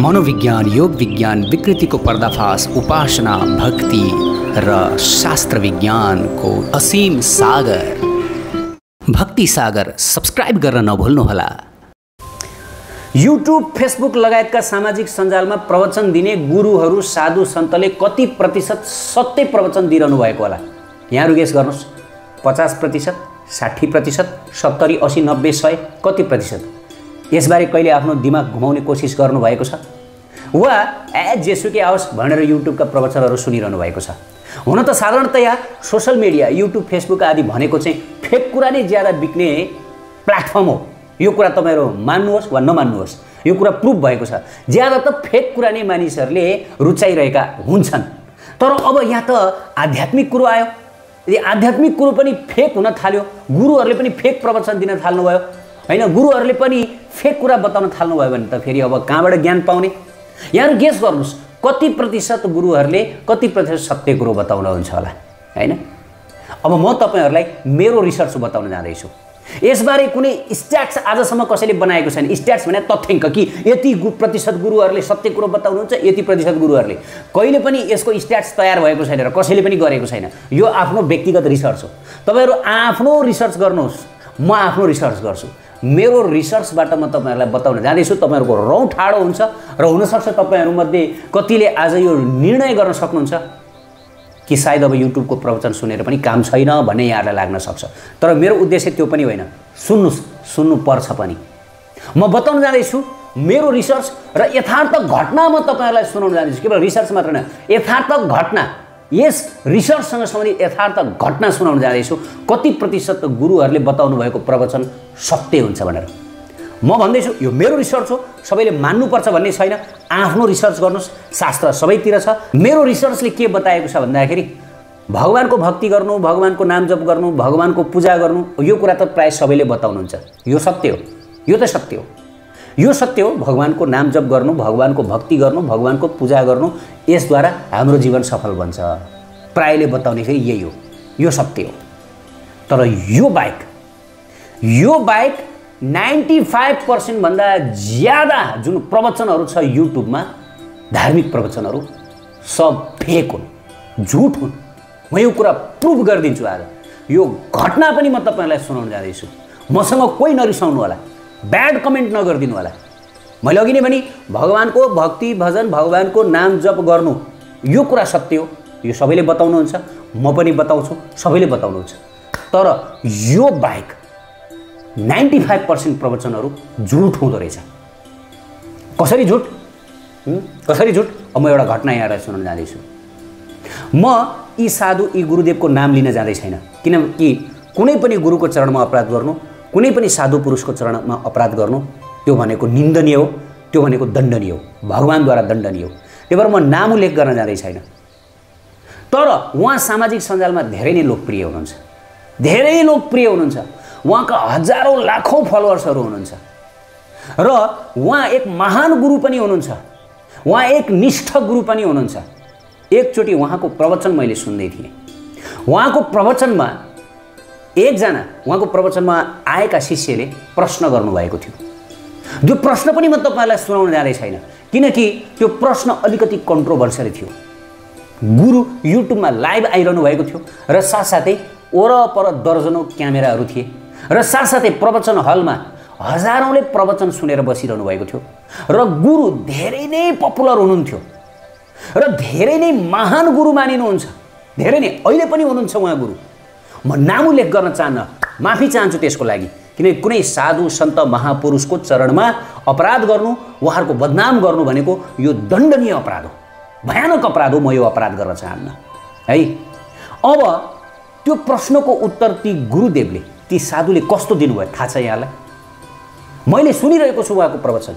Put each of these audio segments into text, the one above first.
मनोविज्ञान, योग विज्ञान विकृति को पर्दाफाश, उपासना, भक्ति र शास्त्र विज्ञान को असीम सागर, भक्ति सागर सब्सक्राइब गर्न नभुल्नु होला। यूट्यूब, फेसबुक लगायतका सामाजिक सञ्जालमा प्रवचन दिने गुरुहरू, साधु सन्तले कति प्रतिशत सत्य प्रवचन दिइरहनु भएको होला? यहाँहरु गेस गर्नुस्। 50%, 60%, 70, 80, 90, 100 कति प्रतिशत? यसबारे कहिले आफ्नो दिमाग घुमाउने कोसिस गर्नु भएको छ वा जेसुकै आओस् भनेर युट्युबका प्रवचनहरू सुनिरहनु भएको छ? हुन त साधारणतया सोशल मिडिया, युट्युब, फेसबुक आदि भनेको चाहिँ फेक कुरा नै ज्यादा बिक्ने प्लेटफर्म हो। यो कुरा तपाईहरु मान्नुहोस् वा नमान्नुहोस्, यो कुरा प्रुफ भएको छ। ज्यादा त फेक कुरा नै मानिसहरूले रुचाइरहेका हुन्छन्। तर अब यहाँ त आध्यात्मिक कुरा आयो। यदि आध्यात्मिक कुरा पनि फेक हुन थाल्यो, गुरुहरूले पनि फेक प्रवचन दिन थाल्नुभयो हैन, गुरुहरूले पनि फेक कुरा बताउन थाल्नु भयो भने त फेरि अब कहाँबाट ज्ञान पाउने? यहाँ गेस गर्नुस्, कति प्रतिशत गुरुहरूले कति प्रतिशत सत्य कुरो बताउन हुन्छ होला हैन? अब म तपाईहरुलाई मेरो रिसर्च बताउन जाँदैछु। यसबारे कुनै स्ट्याट्स आजसम्म कसैले बनाएको छैन। स्ट्याट्स भने तथ्याङ्क, कि यति प्रतिशत गुरुहरूले सत्य कुरो बताउनुहुन्छ, यति प्रतिशत गुरुहरूले। कहिले पनि यसको स्ट्याट्स तयार भएको छैन र कसैले पनि गरेको छैन। यो आफ्नो व्यक्तिगत रिसर्च हो। तपाईहरु आफ्नो रिसर्च गर्नुहोस्, म आफ्नो रिसर्च गर्छु। मेरो रिसर्चबाट म तपाईहरुलाई बताउन जाँदैछु। तपाईहरुको रौँ ठाडो हुन्छ र हुन सक्छ तपाईहरुमध्ये कतिले आज यो निर्णय गर्न सक्नुहुन्छ कि सायद अब युट्युबको प्रवचन सुनेर पनि काम छैन भन्ने यहाँलाई लाग्न सक्छ। तर मेरो उद्देश्य त्यो पनि होइन। सुन्नुस्, सुन्नुपर्छ पनि। म बताउन जाँदैछु मेरो रिसर्च र यथार्थ घटना म तपाईहरुलाई सुनाउन जाँदैछु। केवल रिसर्च मात्र हैन, यथार्थ घटना, यस रिसर्चसँग सम्बन्धित यथार्थ घटना सुनाउन जाँदैछु। कति प्रतिशत गुरुहरूले बताउनु भएको प्रवचन सत्य हुन्छ भनेर म भन्दैछु। यो मेरो रिसर्च हो, सबैले मान्नुपर्छ भन्ने छैन। आफ्नो रिसर्च गर्नुस्, शास्त्र सबैतिर छ। मेरो रिसर्चले के बताएको छ भन्दाखेरि भगवानको भक्ति गर्नु, भगवानको नाम जप गर्नु, भगवानको पूजा गर्नु, यो कुरा त प्राय सबैले बताउनुहुन्छ। यो सत्य हो, यो त सत्य हो, यो सत्य हो। भगवानको नाम जप गर्नु, भगवानको भक्ति गर्नु, भगवानको पूजा गर्नु, यसद्वारा हाम्रो जीवन सफल बन्छ, प्रायले बताउने फेरि यही हो। यो सत्य हो। तर यो बाहेक 95% भन्दा ज्यादा जुन प्रवचनहरू छ युट्युबमा, धार्मिक प्रवचनहरू सब फेक हुन्, झुट हुन्। म यो कुरा प्रुभ गर्दिन्छु आज। यो घटना पनि म तपाईहरुलाई सुनाउन जाँदैछु। मसँग कोही नरिसाउनु होला, ब्याड कमेन्ट नगर्दिनु होला। मैले अघि नै भने भगवानको भक्ति, भजन, भगवानको नाम जप गर्नु, यो कुरा सत्य हो। यो सबैले बताउनुहुन्छ, म पनि बताउँछु, सबैले बताउनुहुन्छ। तर यो बाहेक 95% प्रवचनहरू झुट हुँदो रहेछ। कसरी झुट? अब म एउटा घटना यहाँलाई सुनाउन जाँदैछु। म यी साधु, यी गुरुदेवको नाम लिन जाँदै छैन, किनकि कुनै पनि गुरुको चरणमा अपराध गर्नु, कुनै पनि साधु पुरुषको चरणमा अपराध गर्नु, त्यो भनेको निन्दनीय हो, त्यो भनेको दण्डनीय हो, भगवानद्वारा दण्डनीय हो। त्यही भएर म नाम उल्लेख गर्न जाँदै छैन। तर उहाँ सामाजिक सञ्जालमा धेरै नै लोकप्रिय हुनुहुन्छ, धेरै लोकप्रिय हुनुहुन्छ। उहाँका हजारौं लाखौं फलोवर्सहरू हुनुहुन्छ र उहाँ एक महान गुरु पनि हुनुहुन्छ, उहाँ एक निष्ठ गुरु पनि हुनुहुन्छ। एकचोटि उहाँको प्रवचन मैले सुन्दै थिएँ। उहाँको प्रवचनमा आएका शिष्यले प्रश्न गर्नुभएको थियो। त्यो प्रश्न पनि म तपाईहरुलाई सुनाउन जाँदै छैन, किनकि त्यो प्रश्न अलिकति कन्ट्रोभर्सियल थियो। गुरु युट्युबमा लाइभ आइरहनु भएको थियो र साथसाथै वरपर दर्जनौं क्यामेराहरू थिए र साथसाथै प्रवचन हलमा हजारौंले प्रवचन सुनेर बसिरहनु भएको थियो र गुरु धेरै नै पपुलर हुनुहुन्थ्यो र धेरै नै महान गुरु मानिनुहुन्छ, धेरै नै अहिले पनि हुनुहुन्छ उहाँ गुरु। म नाम उल्लेख गर्न चाहन्न, माफी चाहन्छु त्यसको लागि, किनकि कुनै साधु सन्त महापुरुषको चरणमा अपराध गर्नु, उहाँहरूको बदनाम गर्नु भनेको यो दण्डनीय अपराध हो, भयानक अपराध हो। म यो अपराध गर्न चाहन्न है। अब त्यो प्रश्नको उत्तर ती गुरुदेवले, ती साधुले कस्तो दिनुभयो थाहा छ यहाँलाई? मैले सुनिरहेको छु उहाँको प्रवचन,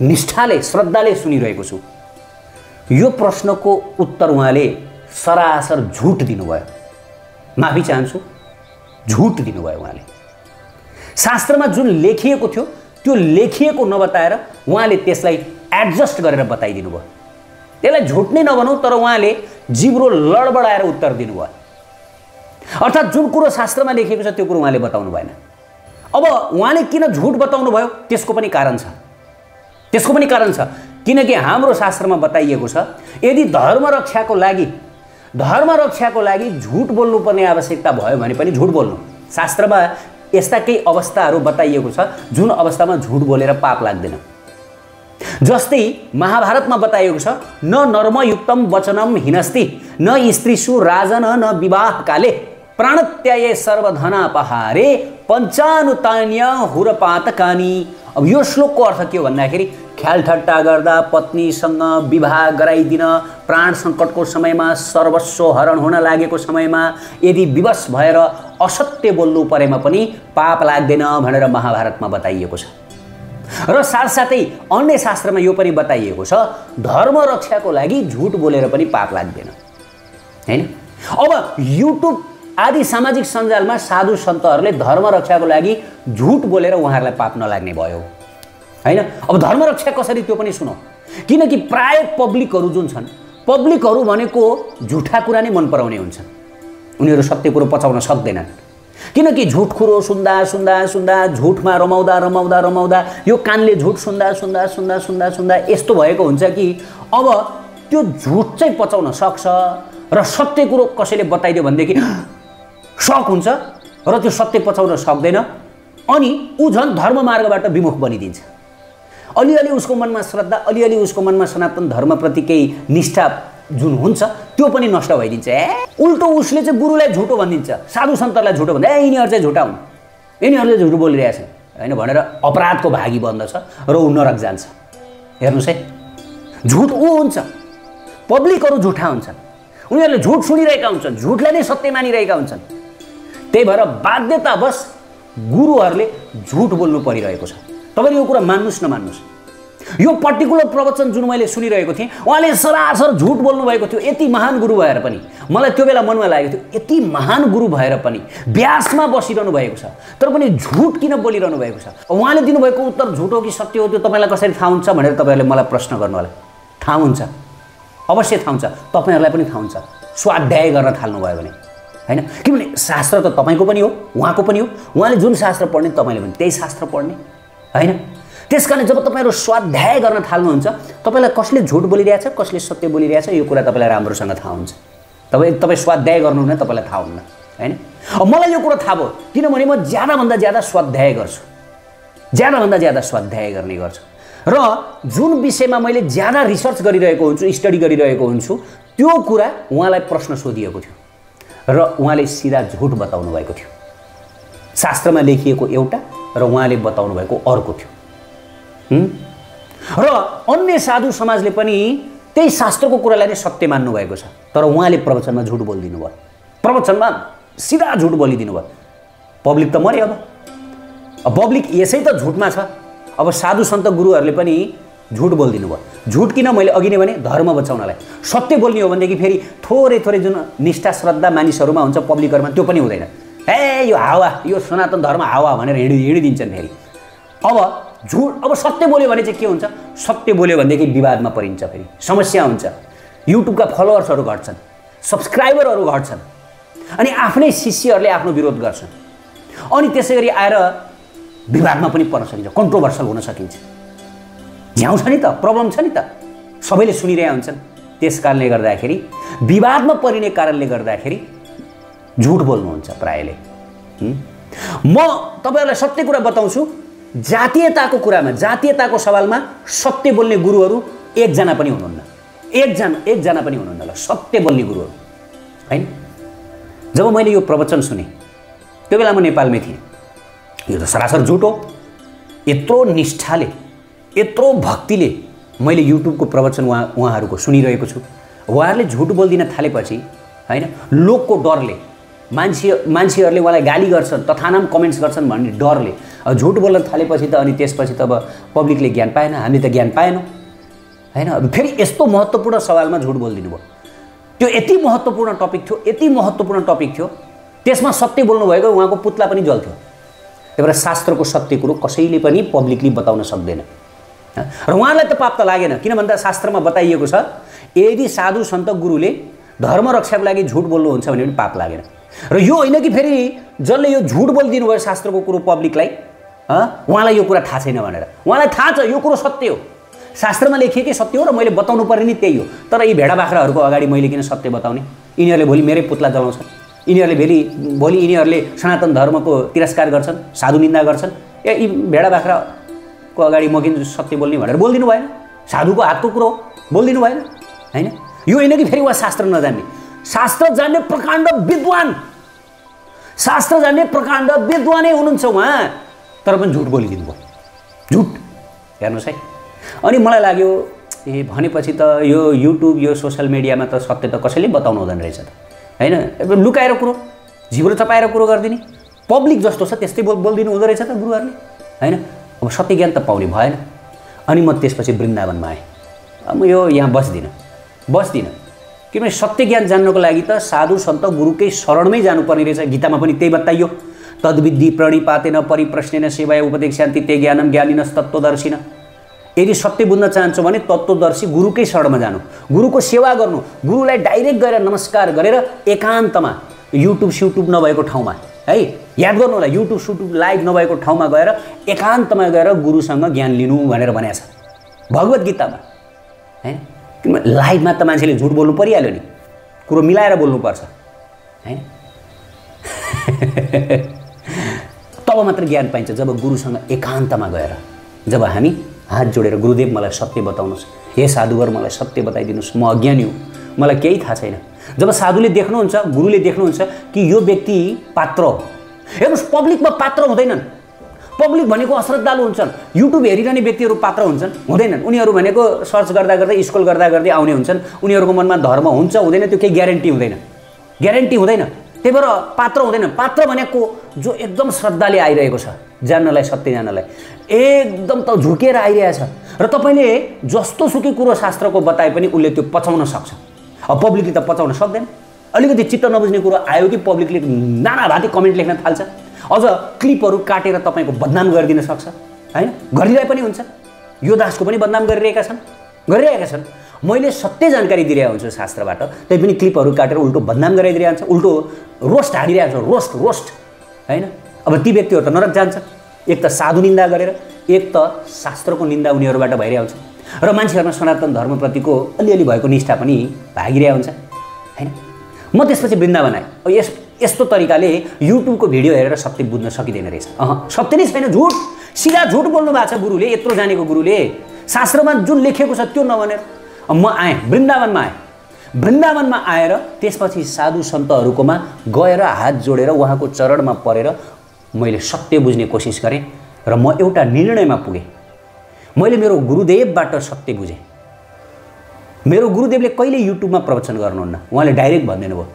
निष्ठाले, श्रद्धाले सुनिरहेको छु। यो प्रश्नको उत्तर उहाँले सरासर झुट दिनुभयो। माफी चाहन्छु, झुट दिनुभयो उहाँले। शास्त्रमा जुन लेखिएको थियो त्यो लेखिएको नबताएर उहाँले त्यसलाई एडजस्ट गरेर बताइदिनु भयो। त्यसलाई झुट नै नभनौँ, तर उहाँले जिब्रो लडबडाएर उत्तर दिनुभयो। अर्थात् जुन कुरो शास्त्रमा लेखिएको छ त्यो कुरो उहाँले बताउनु भएन। अब उहाँले किन झुट बताउनु भयो त्यसको पनि कारण छ, किनकि हाम्रो शास्त्रमा बताइएको छ यदि धर्म रक्षाको लागि झुट बोल्नुपर्ने आवश्यकता भयो भने पनि झुट बोल्नु। शास्त्रमा यस्ता केही अवस्थाहरू बताइएको छ जुन अवस्थामा झुट बोलेर पाप लाग्दैन। जस्तै महाभारतमा बताइएको छ न नर्मयुक्तम वचनम हिनस्ति न स्त्रीषु राजन न विवाह काले प्राणत्याये सर्वधनापहारे पञ्चानुतान्य हुरपातकानी। अब यो श्लोकको अर्थ के हो भन्दाखेरि ख्याल ठट्टा गर्दा पत्नीसँग विवाह गराइदिन, प्राण संकटको समयमा, सर्वस्व हरण हुन लागेको समयमा यदि विवश भएर असत्य बोल्नु परेमा पनि पाप लाग्दैन भनेर महाभारतमा बताइएको छ। र साथसाथै अन्य शास्त्रमा यो पनि बताइएको छ धर्म रक्षाको लागि झुट बोलेर पनि पाप लाग्दैन, हैन। अब युट्युब आदि सामाजिक सञ्जालमा साधु सन्तहरूले धर्म रक्षाको लागि झुट बोलेर उहाँहरूलाई पाप नलाग्ने भयो, हैन। अब धर्म रक्षा कसरी त्यो पनि सुनौ, किनकि प्राय पब्लिकहरू जुन छन् पब्लिकहरू भनेको झुठा कुरा नै मन पराउने हुन्छन्, उनीहरू सत्य कुरो पचाउन सक्दैनन्। किनकि झुट कुरो सुन्दा सुन्दा सुन्दा झुटमा रमाउँदा रमाउँदा रमाउँदा यो कानले झुट सुन्दा सुन्दा सुन्दा सुन्दा सुन्दा यस्तो भएको हुन्छ कि अब त्यो झुट चाहिँ पचाउन सक्छ र सत्य कुरो कसैले बताइदियो भनेदेखि शक हुन्छ र त्यो सत्य पचाउन सक्दैन, अनि ऊ झन् धर्म मार्गबाट विमुख बनिदिन्छ। अलिअलि उसको मनमा श्रद्धा, अलिअलि उसको मनमा सनातन धर्मप्रति केही निष्ठा जुन हुन्छ त्यो पनि नष्ट भइदिन्छ। ए उल्टो उसले चाहिँ गुरुलाई झुटो भनिदिन्छ, साधु सन्तहरूलाई झुटो भन्दा ए यिनीहरू चाहिँ झुटा हुन्, यिनीहरूले झुटो बोलिरहेछन्, हैन भनेर अपराधको भागी बन्दछ र ऊ नरक जान्छ। हेर्नुस् है, झुट ऊ हुन्छ, पब्लिकहरू झुटा हुन्छन्, उनीहरूले झुट सुनिरहेका हुन्छन्, झुटलाई नै सत्य मानिरहेका हुन्छन्। त्यही भएर बाध्यतावश गुरुहरूले झुट बोल्नु परिरहेको छ। तपाईले यो कुरा मान्नुस् नमान्नुस्, यो पर्टिकुलर प्रवचन जुन मैले सुनिरहेको थिएँ उहाँले सरासर झुट बोल्नु भएको थियो। यति महान गुरु भएर पनि मलाई त्यो बेला मनमा लागेको थियो यति महान गुरु भएर पनि व्यासमा बसिरहनु भएको छ तर पनि झुट किन बोलिरहनु भएको छ। उहाँले दिनुभएको उत्तर झुट हो कि सत्य हो त्यो तपाईँलाई कसरी थाहा हुन्छ भनेर तपाईँहरूले मलाई प्रश्न गर्नु होला। थाहा हुन्छ, अवश्य थाहा हुन्छ, तपाईहरूलाई पनि थाहा हुन्छ स्वाध्याय गर्न थाल्नुभयो भने, हैन। किनभने शास्त्र त तपाईँको पनि हो, उहाँको पनि हो, उहाँले जुन शास्त्र पढ्ने तपाईँले पनि त्यही शास्त्र पढ्ने, हैन। त्यसकारण जब तपाईहरू स्वाध्याय गर्न थाल्नुहुन्छ तपाईलाई कसले झुट बोलिरहेछ कसले सत्य बोलिरहेछ यो कुरा तपाईँलाई राम्रोसँग थाहा हुन्छ। तपाईँ स्वाध्याय गर्नुहुन्न, तपाईँलाई थाहा हुन्न, हैन। अब मलाई यो कुरा थाहा भयो किनभने म ज्यादाभन्दा ज्यादा स्वाध्याय गर्छु, ज्यादाभन्दा ज्यादा स्वाध्याय गर्ने गर्छु र जुन विषयमा मैले ज्यादा रिसर्च गरिरहेको हुन्छु, स्टडी गरिरहेको हुन्छु त्यो कुरा उहाँलाई प्रश्न सोधिएको थियो र उहाँले सिधा झुट बताउनु भएको थियो। शास्त्रमा लेखिएको एउटा र उहाँले बताउनु भएको अर्को थियो र अन्य साधु समाजले पनि त्यही शास्त्रको कुरालाई नै सत्य मान्नु भएको छ तर उहाँले प्रवचनमा झुट बोलिदिनु भयो, प्रवचनमा सिधा झुट बोलिदिनु भयो। पब्लिक त मर्यो। अब पब्लिक यसै त झुटमा छ। अब साधु सन्त गुरुहरूले पनि झुट बोलिदिनु भयो। झुट किन मैले अघि नै भने धर्म बचाउनलाई। सत्य बोल्ने हो भनेदेखि फेरि थोरै थोरै जुन निष्ठा श्रद्धा मानिसहरूमा हुन्छ पब्लिकहरूमा त्यो पनि हुँदैन। ए यो हावा, यो सनातन धर्म हावा भनेर हिँडिदिन्छन् फेरि। अब झुट, अब सत्य बोल्यो भने चाहिँ के हुन्छ, सत्य बोल्यो भनेदेखि विवादमा परिन्छ, फेरि समस्या हुन्छ, युट्युबका फलोवर्सहरू घट्छन्, सब्सक्राइबरहरू घट्छन् अनि आफ्नै शिष्यहरूले आफ्नो विरोध गर्छन् अनि त्यसै गरी आएर विवादमा पनि पर्न सकिन्छ, कन्ट्रोभर्सल हुन सकिन्छ। झ्याउ छ नि त, प्रब्लम छ नि त, सबैले सुनिरहेका हुन्छन्। त्यस कारणले गर्दाखेरि विवादमा परिने कारणले गर्दाखेरि झुट बोल्नुहुन्छ प्रायले। म तपाईँहरूलाई सत्य कुरा बताउँछु। जातीयताको कुरामा, जातीयताको सवालमा सत्य बोल्ने गुरुहरू एकजना पनि हुनुहुन्न, एकजना पनि हुनुहुन्न ल, सत्य बोल्ने गुरुहरू, हैन। जब मैले यो प्रवचन सुने त्यो बेला म नेपालमै थिएँ। यो त सरासर झुट हो। यत्रो निष्ठाले, यत्रो भक्तिले मैले युट्युबको प्रवचन उहाँहरूको सुनिरहेको छु। उहाँहरूले झुट बोलिदिन थालेपछि, हैन, लोकको डरले, मान्छेहरूले उहाँलाई गाली गर्छन्, तथानाम कमेन्ट्स गर्छन् भन्ने डरले झुट बोल्न थालेपछि त अनि त्यसपछि त अब पब्लिकले ज्ञान पाएन, हामीले त ज्ञान पाएनौँ, हैन। अब फेरि यस्तो महत्त्वपूर्ण सवालमा झुट बोलिदिनु भयो। त्यो यति महत्त्वपूर्ण टपिक थियो, यति महत्त्वपूर्ण टपिक थियो, त्यसमा सत्य बोल्नुभएको उहाँको पुत्ला पनि जल्थ्यो। त्यही भएर शास्त्रको सत्य कुरो कसैले पनि पब्लिकली बताउन सक्दैन र उहाँलाई त पाप त लागेन। किन भन्दा शास्त्रमा बताइएको छ यदि साधु सन्त गुरुले धर्म रक्षाको लागि झुट बोल्नुहुन्छ भने पनि पाप लागेन। र यो होइन कि फेरि जसले यो झुट बोलिदिनु भयो शास्त्रको कुरो पब्लिकलाई, उहाँलाई यो कुरा थाहा छैन भनेर। उहाँलाई थाहा छ यो कुरो सत्य हो, शास्त्रमा लेखिएकै सत्य हो र मैले बताउनु पर्ने नि त्यही हो। तर यी भेडा बाख्राहरूको अगाडि मैले किन सत्य बताउने? यिनीहरूले भोलि मेरै पुतला जलाउँछन्, यिनीहरूले भोलि यिनीहरूले सनातन धर्मको तिरस्कार गर्छन्, साधु निन्दा गर्छन्। यी भेडा बाख्राको अगाडि म किन सत्य बोल्ने भनेर बोलिदिनु भएन। साधुको हातको कुरो हो, बोलिदिनु भएन, हैन? यो होइन कि फेरि उहाँ शास्त्र नजान्ने, शास्त्र जान्ने प्रकाण्ड विद्वान, शास्त्र जान्ने प्रकाण्ड विद्वानै हुनुहुन्छ उहाँ, तर पनि झुट बोलिदिनु भयो, झुट। हेर्नुस् है, अनि मलाई लाग्यो ए भनेपछि त यो युट्युब यो सोशल मिडियामा त सत्य त कसैले बताउनु हुँदैन रहेछ त, हैन? लुकाएर कुरो, झिब्रो चपाएर कुरो गर्दिने, पब्लिक जस्तो छ त्यस्तै बोलिदिनु हुँदो रहेछ त गुरुहरूले, हैन? अब सत्य ज्ञान त पाउने भएन। अनि म त्यसपछि वृन्दावनमा आएँ। अब यो यहाँ बस्दिनँ, किनभने सत्य ज्ञान जान्नको लागि त साधु सन्त गुरुकै शरणमै जानुपर्ने रहेछ। गीतामा पनि त्यही बताइयो, तद्विद्धि प्रणिपातेन परिप्रश्नेन सेवाया उपदेक्ष्यान्ति ते ज्ञानम ज्ञानिनस् तत्त्वदर्शिन। यदि सत्य बुझ्न चाहन्छौ भने तत्त्वदर्शी गुरुकै शरणमा जानु, गुरुको सेवा गर्नु, गुरुलाई डाइरेक्ट गएर नमस्कार गरेर एकान्तमा युट्युब स्युट्युब नभएको ठाउँमा, है, याद गर्नु होला, युट्युब स्युट्युब लाइभ नभएको ठाउँमा गएर एकान्तमा गएर गुरुसँग ज्ञान लिनु भनेर भनेको छ भगवद् गीतामा, हैन? किनभने लाइभमा त मान्छेले झुट बोल्नु परिहाल्यो नि, कुरो मिलाएर बोल्नुपर्छ, हैन? तब मात्र ज्ञान पाइन्छ, जब गुरुसँग एकान्तमा गएर, जब हामी हात जोडेर गुरुदेव मलाई सत्य बताउनुहोस्, हे साधुवर मलाई सत्य बताइदिनुहोस्, म अज्ञानी हुँ, मलाई केही थाहा छैन। जब साधुले देख्नुहुन्छ, गुरुले देख्नुहुन्छ कि यो व्यक्ति पात्र हो। हेर्नुहोस्, पब्लिकमा पात्र हुँदैनन्, पब्लिक भनेको अश्रद्धालु हुन्छन्। युट्युब हेरिरहने व्यक्तिहरू पात्र हुँदैनन्, उनीहरू भनेको सर्च गर्दा गर्दै स्क्रोल गर्दा गर्दै आउने हुन्छन्। उनीहरूको मनमा धर्म हुन्छ हुँदैन त्यो केही ग्यारेन्टी हुँदैन, त्यही भएर पात्र हुँदैन। पात्र भनेको जो एकदम श्रद्धाले आइरहेको छ जान्नलाई, सत्य जान्नलाई, एकदम त झुकेर आइरहेछ। र तपाईँले जस्तो सुकै कुरो शास्त्रको बताए पनि उसले त्यो पचाउन सक्छ। अब पब्लिकले त पचाउन सक्दैन। अलिकति चित्त नबुझ्ने कुरो आयो कि पब्लिकले नानाभाँती कमेन्ट लेख्न थाल्छ, अझ क्लिपहरू काटेर तपाईँको बदनाम गरिदिन सक्छ, हैन? गरिरहेको पनि हुन्छ, यो दासको पनि बदनाम गरिरहेका छन्। मैले सत्य जानकारी दिइरहेको हुन्छु शास्त्रबाट, त्यही पनि क्लिपहरू काटेर उल्टो बदनाम गराइदिइरहेको हुन्छ, उल्टो रोस्ट हालिरहेको हुन्छ, रोस्ट, हैन? अब ती व्यक्तिहरू त नरक जान्छ, एक त साधु निन्दा गरेर, एक त शास्त्रको निन्दा उनीहरूबाट भइरहेको हुन्छ, र मान्छेहरूमा सनातन धर्मप्रतिको अलिअलि भएको निष्ठा पनि भागिरहेको हुन्छ, हैन? म त्यसपछि वृन्दावन आएँ। अब यस्तो तरिकाले युट्युबको भिडियो हेरेर सत्य बुझ्न सकिँदैन रहेछ। सत्य नै छैन, झुट, सिधा झुट बोल्नु भएको छ गुरुले, यत्रो जानेको गुरुले, शास्त्रमा जुन लेखेको छ त्यो नभनेर म आएँ, वृन्दावनमा आएर त्यसपछि साधु सन्तहरूकोमा गएर हात जोडेर उहाँको चरणमा परेर मैले सत्य बुझ्ने कोसिस गरेँ र म एउटा निर्णयमा पुगेँ। मैले मेरो गुरुदेवबाट सत्य बुझेँ। मेरो गुरुदेवले कहिले युट्युबमा प्रवचन गर्नुहुन्न, उहाँले डाइरेक्ट भनिदिनु भयो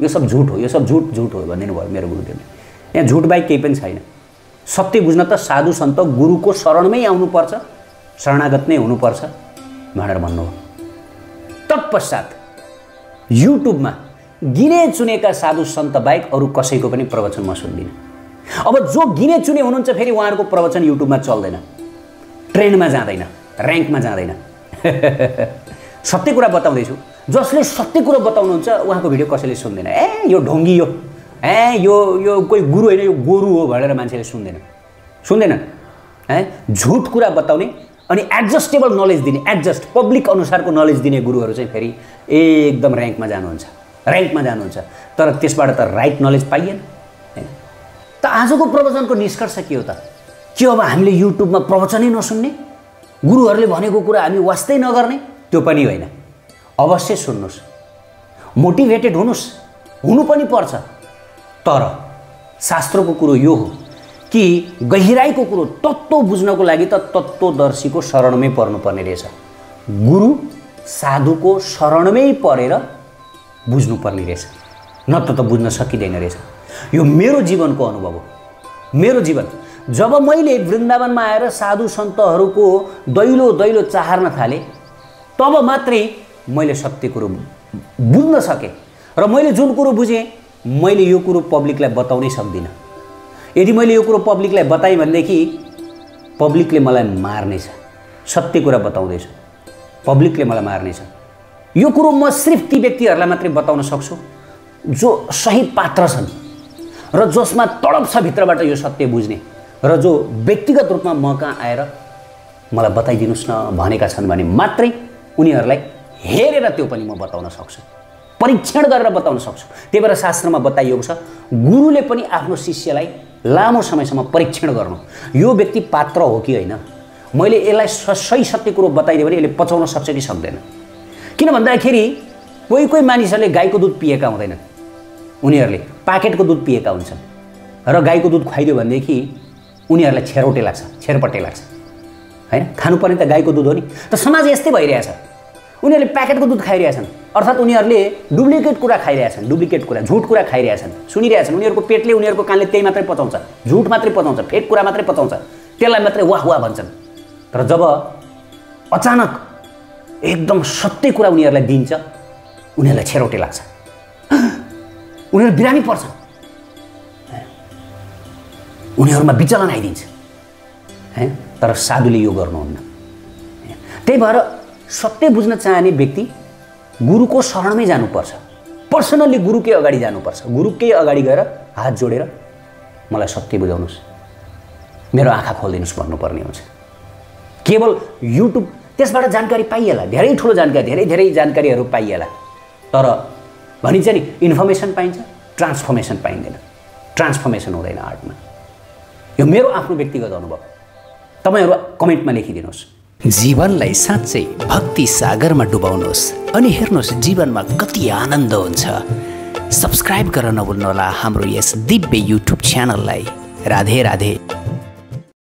यो सब झुट हो, यो सब झुट हो भनिदिनु भयो मेरो गुरुदेवले। यहाँ झुट बाहेक केही पनि छैन। सत्य बुझ्न त साधु सन्त गुरुको शरणमै आउनुपर्छ, शरणागत नै हुनुपर्छ भनेर भन्नुभयो। तत्पश्चात युट्युबमा गिने चुनेका साधु सन्त बाहेक अरू कसैको पनि प्रवचन म सुन्दिनँ। अब जो गिने चुने हुनुहुन्छ फेरि उहाँहरूको प्रवचन युट्युबमा चल्दैन, ट्रेन्डमा जाँदैन, र्याङ्कमा जाँदैन। सत्य कुरा बताउँदैछु, जसले सत्य कुरा बताउनुहुन्छ उहाँको भिडियो कसैले सुन्दैन। ए यो ढोङ्गी, यो ए यो कोही गुरु होइन, यो गोरु हो भनेर मान्छेले सुन्दैनन्, है? झुट कुरा बताउने अनि एडजस्टेबल नलेज दिने, पब्लिक अनुसारको नलेज दिने गुरुहरू चाहिँ फेरि एकदम र्याङ्कमा जानुहुन्छ, तर त्यसबाट त राइट नलेज पाइएन, हैन? त आजको प्रवचनको निष्कर्ष के हो त? के अब हामीले युट्युबमा प्रवचनै नसुन्ने, गुरुहरूले भनेको कुरा हामी वास्तै नगर्ने? त्यो पनि होइन। अवश्य सुन्नुहोस्, मोटिभेटेड हुनुहोस्, हुनु पनि पर्छ। तर शास्त्रको कुरो यो हो कि गहिराईको कुरो तत्त्व बुझ्नको लागि त तत्त्वदर्शीको शरणमै पर्नुपर्ने रहेछ, गुरु साधुको शरणमै परेर बुझ्नुपर्ने रहेछ, नत्र त बुझ्न सकिँदैन रहेछ। यो मेरो जीवनको अनुभव हो, मेरो जीवन। जब मैले वृन्दावनमा आएर साधु सन्तहरूको दैलो दैलो चाहर्न थालेँ, तब मात्रै मैले सत्य कुरो बुझ्न सकेँ। र मैले जुन कुरो बुझेँ, मैले यो कुरो पब्लिकलाई बताउनै सक्दिनँ। यदि मैले यो कुरो पब्लिकलाई बताएँ भनेदेखि पब्लिकले मलाई मार्नेछ। सत्य कुरा बताउँदैछु, पब्लिकले मलाई मार्नेछ। यो कुरो म सिर्फ ती व्यक्तिहरूलाई मात्रै बताउन सक्छु जो सही पात्र छन् र जसमा तडप छ भित्रबाट यो सत्य बुझ्ने, र जो व्यक्तिगत रूपमा म कहाँ आएर मलाई बताइदिनुस् न भनेका छन् भने मात्रै उनीहरुलाई हेरेर त्यो पनि म बताउन सक्छु, परीक्षण गरेर बताउन सक्छु। त्यही भएर शास्त्रमा बताइएको छ गुरुले पनि आफ्नो शिष्यलाई लामो समयसम्म परीक्षण गर्नु, यो व्यक्ति पात्र हो कि होइन, मैले यसलाई सही सत्य कुरो बताइदिए भने यसले पचाउन सक्छ कि सक्दैन। किन भन्दाखेरि कोही कोही मानिसहरुले गाईको दूध पिएका हुँदैनन्, उनीहरुले प्याकेटको दूध पिएका हुन्छन् र गाईको दूध खुवाइदियो भनेदेखि उनीहरुलाई छेरोटे लाग्छ, छेरपटे लाग्छ हैन, खानुपर्ने त गाईको दूध हो नि। त समाज यस्तै भइरहेछ, उनीहरुले प्याकेटको दूध खाइरहेछन्, अर्थात् उनीहरुले डुप्लिकेट कुरा खाइरहेछन्, डुप्लिकेट कुरा झुट कुरा खाइरहेछन्, सुनिरहेछन्। उनीहरुको पेटले उनीहरुको कानले त्यही मात्रै पचाउँछ, झुट मात्रै पचाउँछ, फेक कुरा मात्रै पचाउँछ, त्यसलाई मात्रै वाह वाह भन्छन्। तर जब अचानक एकदम सत्य कुरा उनीहरुलाई दिन्छ, उनीहरुलाई छेरोटे लाग्छ, उनीहरु बिरामी पर्छ, उनीहरुमा विचलन आइदिन्छ हैन। तर साधुले यो गर्नुहुन्न। त्यही भएर सत्य बुझ्न चाहने व्यक्ति गुरुको शरणमै जानुपर्छ, पर्सनली गुरुकै अगाडि जानुपर्छ, गुरुकै अगाडि गएर हात जोडेर मलाई सत्य बुझाउनुस्, मेरो आँखा खोलिदिनुस् भन्नुपर्ने हुन्छ। केवल युट्युब त्यसबाट जानकारी पाइएला, धेरै ठुलो जानकारी, धेरै जानकारीहरू पाइएला, तर भनिन्छ नि इन्फर्मेसन पाइन्छ, ट्रान्सफर्मेसन पाइँदैन, ट्रान्सफर्मेसन हुँदैन आर्टमा। यो मेरो आफ्नो व्यक्तिगत अनुभव, तपाईहरु कमेन्टमा लेखिदिनुस्। जीवनलाई साँच्चै भक्ति सागरमा डुबाउनुहोस् अनि हेर्नुहोस् जीवनमा कति आनन्द हुन्छ। सब्स्क्राइब गर्न नभुल्नुहोला हाम्रो यस दिव्य युट्युब च्यानललाई। राधे राधे।